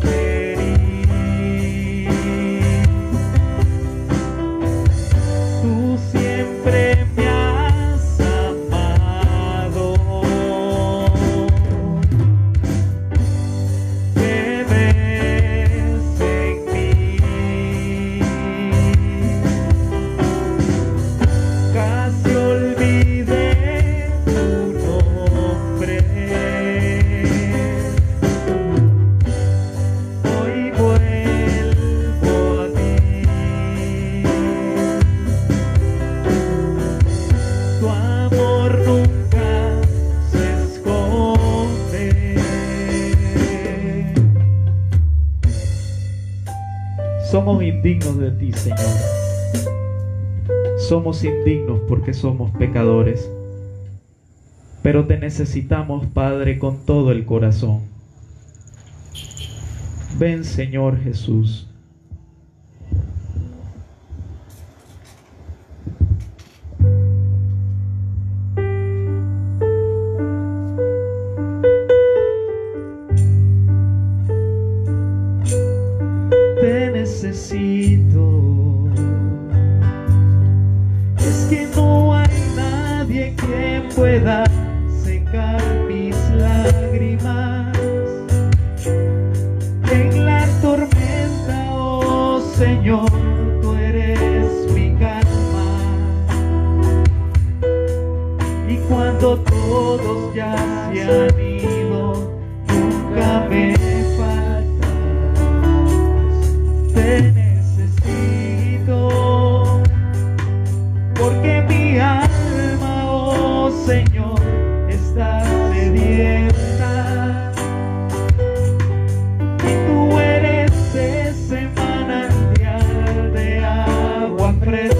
te herí, tú siempre me has amado. ¿Qué ves en mí? Casi olvidé tu nombre. Hoy vuelvo a ti. Tu amor nunca se esconde. Somos indignos de ti, Señor. Somos indignos porque somos pecadores. Pero te necesitamos, Padre, con todo el corazón. Ven, Señor Jesús. Te necesito. Es que no hay nadie que pueda secar mis lágrimas en la tormenta. Oh Señor, tú eres mi calma. Y cuando cuando todos ya se han ido, nunca me faltas. Te necesito, porque mi alma, oh Señor, está sedienta. Y tú eres ese manantial de agua fresca.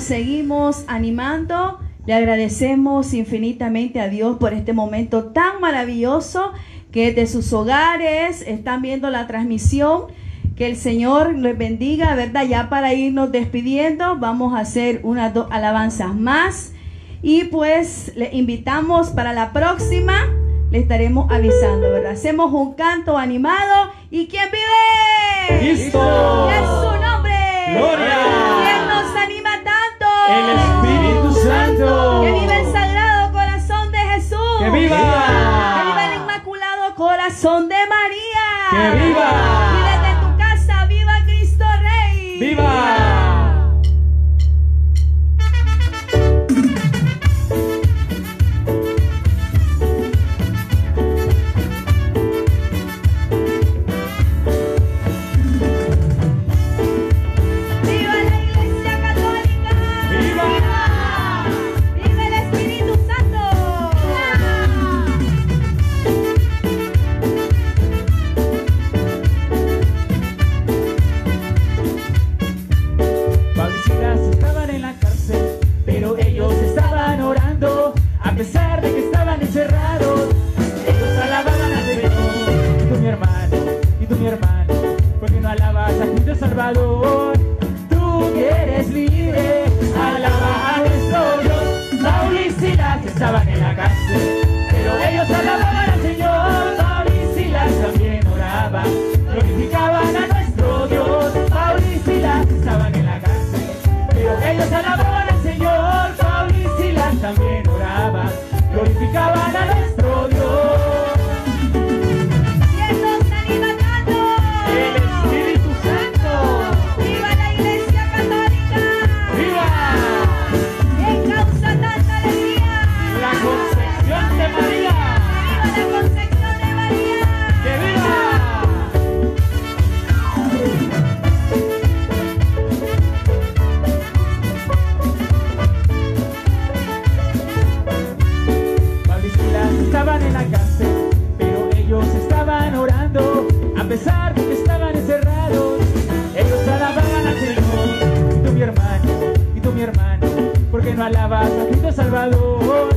Seguimos animando, le agradecemos infinitamente a Dios por este momento tan maravilloso, que de sus hogares están viendo la transmisión, que el Señor les bendiga, ¿verdad? Ya para irnos despidiendo, vamos a hacer unas dos alabanzas más y pues le invitamos para la próxima, le estaremos avisando, ¿verdad? Hacemos un canto animado y ¿quién vive? ¡Listo! ¡Es su nombre! ¡Gloria! ¡El Espíritu Santo! ¡Que viva el Sagrado Corazón de Jesús! ¡Que viva! ¡Que viva el Inmaculado Corazón de María! ¡Que viva! ¡Y desde tu casa, viva Cristo Rey! ¡Viva! pesar de que estaban encerrados, ellos alababan al Señor. Y tú, mi hermano, y tú, mi hermano, ¿por qué no alabas a Cristo Salvador? Tú que eres libre, alaba a nuestro Dios. Saulo y Silas estaban en la cárcel, pero ellos alababan al Señor. Saulo y Silas también oraban, glorificaban a nuestro Dios. Saulo y Silas estaban en la cárcel, pero ellos alababan al Señor. Saulo y Silas también oraban, glorificaban a nuestro Dios. A pesar de que estaban encerrados, ellos alababan al Señor. Y tú, mi hermano, y tú, mi hermano, ¿por qué no alabas a Cristo Salvador?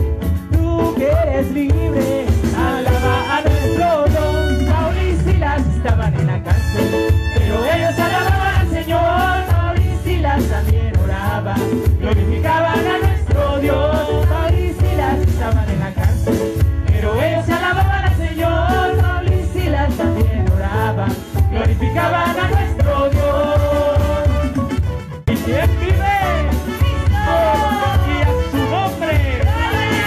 Tú que eres libre, alaba a nuestro Dios. Saulo y Silas estaban en la cárcel, pero ellos alababan al Señor. Saulo y Silas también oraban, glorificaban a nuestro Dios. Saulo y Silas estaban en la cárcel, pero ellos alababan al Señor. Saulo y Silas también oraban, glorificaban a nuestro Dios. ¿Y quién vive? ¡Cristo! Y a su nombre, ¡Gloria!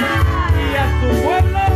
Y a su pueblo.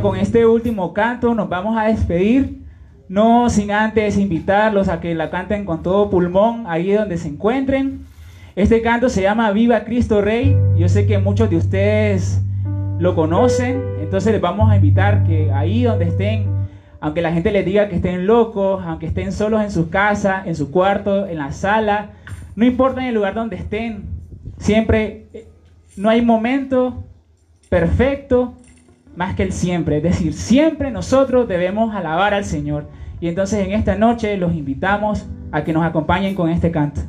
Con este último canto nos vamos a despedir, no sin antes invitarlos a que la canten con todo pulmón ahí donde se encuentren. Este canto se llama Viva Cristo Rey. Yo sé que muchos de ustedes lo conocen, entonces les vamos a invitar que ahí donde estén, aunque la gente les diga que estén locos, aunque estén solos en sus casas, en su cuarto, en la sala, no importa en el lugar donde estén, siempre no hay momento perfecto más que el siempre, es decir, siempre nosotros debemos alabar al Señor. Y entonces en esta noche los invitamos a que nos acompañen con este canto.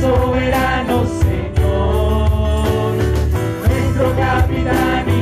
Soberano Señor, nuestro capitán.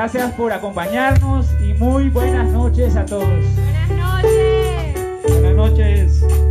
Gracias por acompañarnos y muy buenas noches a todos. Buenas noches. Buenas noches.